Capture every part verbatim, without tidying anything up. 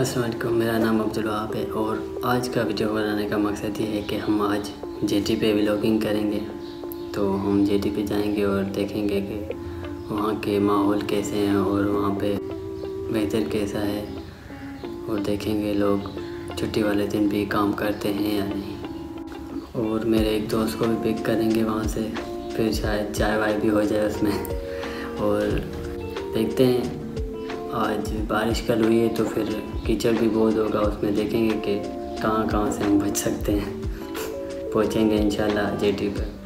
अस्सलाम वालेकुम, मेरा नाम अब्दुल वहाब है और आज का वीडियो बनाने का मकसद ये है कि हम आज जेटी पे व्लॉगिंग करेंगे। तो हम जेटी पे जाएंगे और देखेंगे कि वहाँ के माहौल कैसे हैं और वहाँ पे वेदर कैसा है और देखेंगे लोग छुट्टी वाले दिन भी काम करते हैं या नहीं। और मेरे एक दोस्त को भी पिक करेंगे वहाँ से, फिर शायद चाय वाय भी हो जाए उसमें। और देखते हैं, आज बारिश कल हुई है तो फिर कीचड़ भी बहुत होगा, उसमें देखेंगे कि कहाँ कहाँ से हम बच सकते हैं। पहुँचेंगे इंशाल्लाह जेटी पर।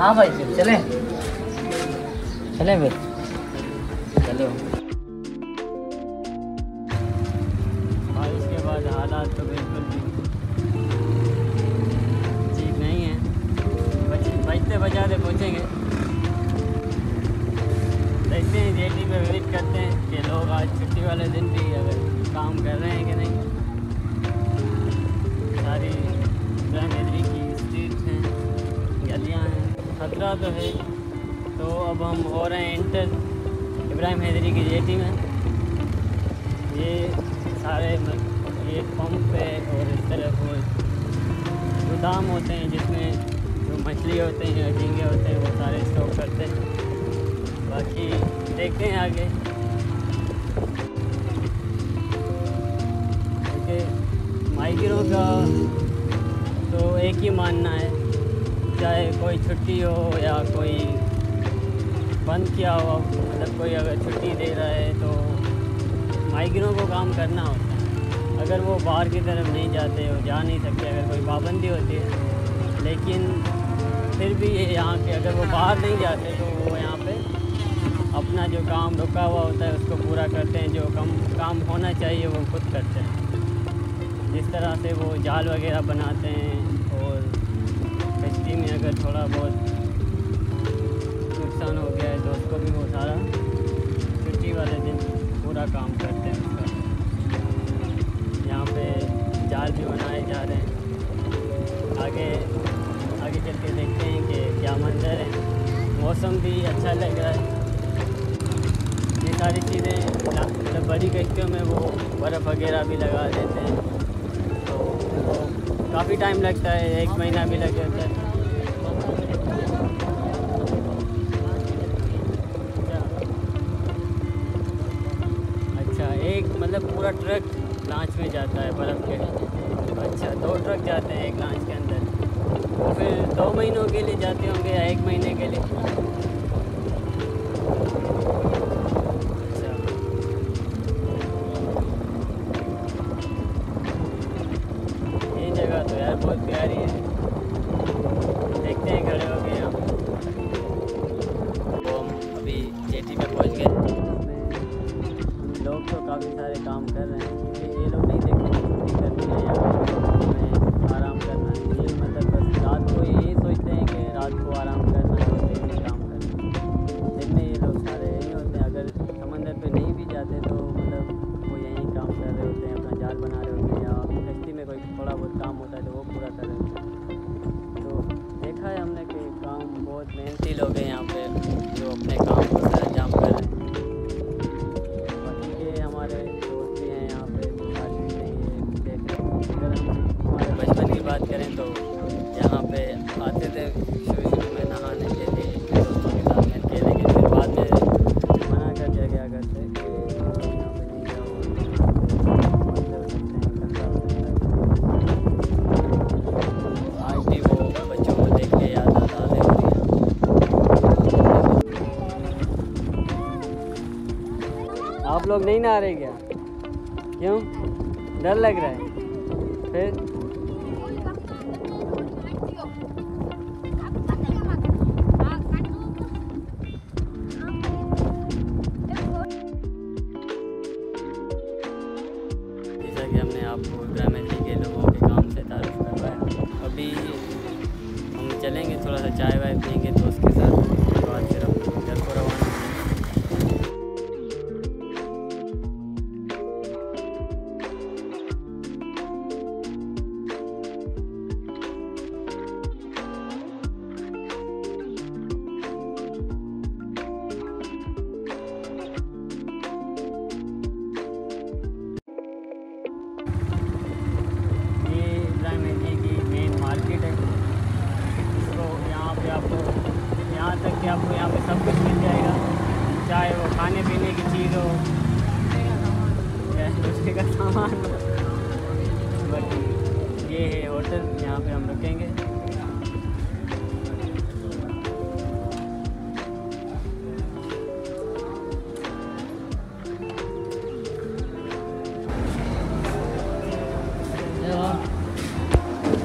हाँ भाई फिर चले चले फिर चलो। बारिश के बाद हालात तो बिल्कुल भी ठीक नहीं है। बजते बजाते पहुँचेंगे, देखते हैं जेटी पे विजिट करते हैं कि लोग आज छुट्टी वाले दिन भी अगर काम कर रहे हैं कि नहीं। सारी इब्राहिम की स्ट्रीट हैं, गलियाँ हैं, खतरा तो है। तो अब हम हो रहे हैं इंटर इब्राहिम हैदरी की जेटी में। ये सारे ये पंप है और इस तरफ वो गोदाम होते हैं जिसमें जो मछली होते हैं या झींगे होते हैं वो सारे स्टॉक करते हैं। बाकी देखते हैं आगे, क्योंकि माहिरों का तो एक ही मानना है, चाहे कोई छुट्टी हो या कोई बंद किया हो, मतलब कोई अगर छुट्टी दे रहा है तो माइग्रेंटों को काम करना होता है। अगर वो बाहर की तरफ नहीं जाते हो, जा नहीं सकते, अगर कोई पाबंदी होती है, लेकिन फिर भी ये यहाँ के अगर वो बाहर नहीं जाते तो वो यहाँ पे अपना जो काम रुका हुआ होता है उसको पूरा करते हैं। जो कम काम होना चाहिए वो खुद करते हैं, जिस तरह से वो जाल वगैरह बनाते हैं। कश्ती में अगर थोड़ा बहुत नुकसान हो गया है तो उसको भी वो सारा छुट्टी वाले दिन पूरा काम करते हैं उसका। यहाँ पे जाल भी बनाए जा रहे हैं। आगे आगे चल के देखते हैं कि क्या मंजर है। मौसम भी अच्छा लग रहा है। ये सारी चीज़ें बड़ी कश्तियों में वो बर्फ़ वगैरह भी लगा देते हैं, काफ़ी टाइम लगता है, एक महीना भी लग जाता है। अच्छा, एक मतलब पूरा ट्रक लांच में जाता है बर्फ़ के। अच्छा, दो ट्रक जाते हैं एक लांच के अंदर, तो फिर दो महीनों के लिए जाते होंगे या एक महीने के लिए। अच्छा, बहुत प्यारी है। देखते हैं खड़े हो गए हम। तो हम अभी जेटी पे पहुंच गए। लोग तो काफ़ी सारे काम कर रहे हैं, क्योंकि ये लोग नहीं देखते छुट्टी करनी है या हमें आराम करना है। ये मतलब बस रात को यही सोचते हैं कि रात को आराम करना है, दिन में काम करना है। दिन में ये लोग सारे यही होते हैं। अगर समंदर पे नहीं भी जाते तो मतलब वो यहीं काम कर रहे होते हैं, अपना जाल बना रहे होते हैं या कश्ती में कोई थोड़ा बहुत काम होता है तो वो पूरा कर रहे हैं। तो देखा है हमने कि काम बहुत मेहनती लोग हैं यहाँ पे, जो अपने काम को अंजाम कर रहे हैं। बाकी ये हमारे दोस्त भी हैं यहाँ पे, साथी नहीं देते। अगर हम हमारे बचपन की बात करें तो यहाँ पे आते थे शुरू शुरू में नहाने के लिए दोस्तों के साथ में के, लेकिन फिर बाद में मना कर दिया गया करते कि आप लोग नहीं नहा रहे क्या? क्यों? डर लग रहा है? फिर कि हमने आपको इब्राहिम हैदरी के लोगों के काम से तारुफ करवाया। अभी हम चलेंगे, थोड़ा सा चाय वाय पियेंगे तो उसके साथ उसके बाद फिर हम घर को रवाना। कि आपको यहाँ पे सब कुछ मिल जाएगा, चाहे वो खाने पीने की चीज़ हो, दूसरे का सामान हो। बाकी ये है होटल, यहाँ पे हम रुकेंगे।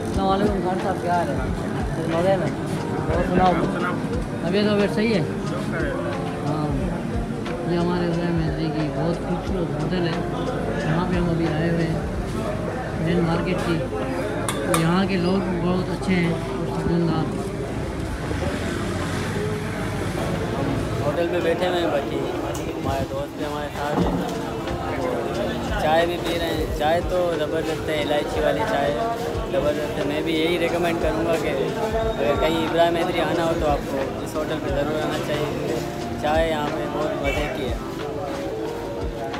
अस्सलामुअलैकुम खान साहब, क्या हाल है? मज़े में? और सुनाओ, तबीयत वबीयत सही है? हाँ, ये हमारे इब्राहिम हैदरी की बहुत खूबसूरत होटल है, यहाँ पे हम अभी आए हुए हैं मेन मार्केट की। तो यहाँ के लोग बहुत अच्छे हैं और सुकूनदार। होटल पे बैठे हुए हैं, बाकी हमारे दोस्त भी हमारे साथ हैं, चाय भी पी रहे हैं। चाय तो ज़बरदस्त है, इलायची वाली चाय ज़बरदस्त है। मैं भी यही रिकमेंड करूँगा कि अगर कहीं इब्राहिम हैदरी आना हो तो आपको इस होटल पे ज़रूर आना चाहिए। चाय यहाँ पे बहुत मज़े की है।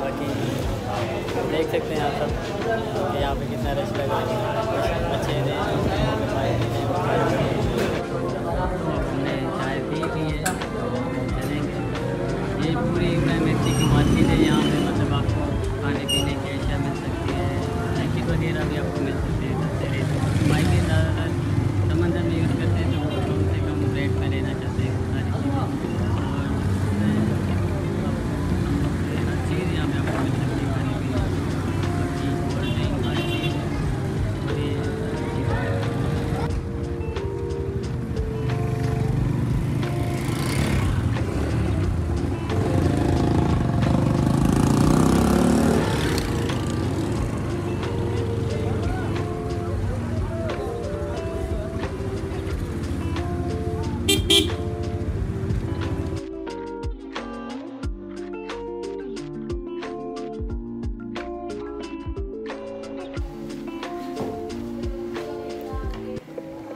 बाकी देख सकते हैं आप सब कि यहाँ पे कितना रश लगा है, अच्छे हैं। हमने चाय पी ली है, चलेंगे। ये पूरी इब्राहिम हैदरी की मार्केट है, यहाँ पे मतलब आपको खाने पीने की अशिया मिल सकती है, साइकिल वगैरह भी आपको मिल सकती है।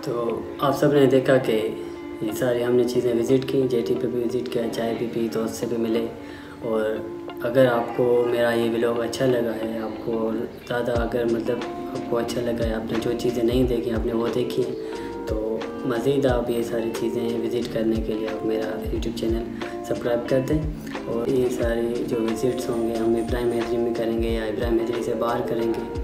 तो आप सब ने देखा कि ये सारी हमने चीज़ें विज़िट की, जेटी पे भी विज़िट किया, चाय भी पी, दोस्त से भी मिले। और अगर आपको मेरा ये व्लॉग अच्छा लगा है, आपको ज़्यादा अगर मतलब आपको अच्छा लगा है, आपने जो चीज़ें नहीं देखी आपने वो देखी हैं, तो मज़ीद आप ये सारी चीज़ें विज़िट करने के लिए आप मेरा यूट्यूब चैनल सब्सक्राइब कर दें। और ये सारी जो विज़िट्स होंगे हम इब्राहिम हैदरी में करेंगे या इब्राहिम हैदरी से बाहर करेंगे,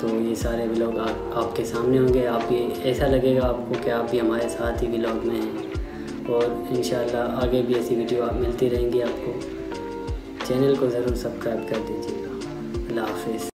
तो ये सारे व्लॉग आप आपके सामने होंगे। आप भी ऐसा लगेगा आपको कि आप भी हमारे साथ ही व्लॉग में हैं। और इंशाल्लाह आगे भी ऐसी वीडियो आप मिलती रहेंगी। आपको चैनल को ज़रूर सब्सक्राइब कर दीजिएगा। अल्लाह हाफ़िज़।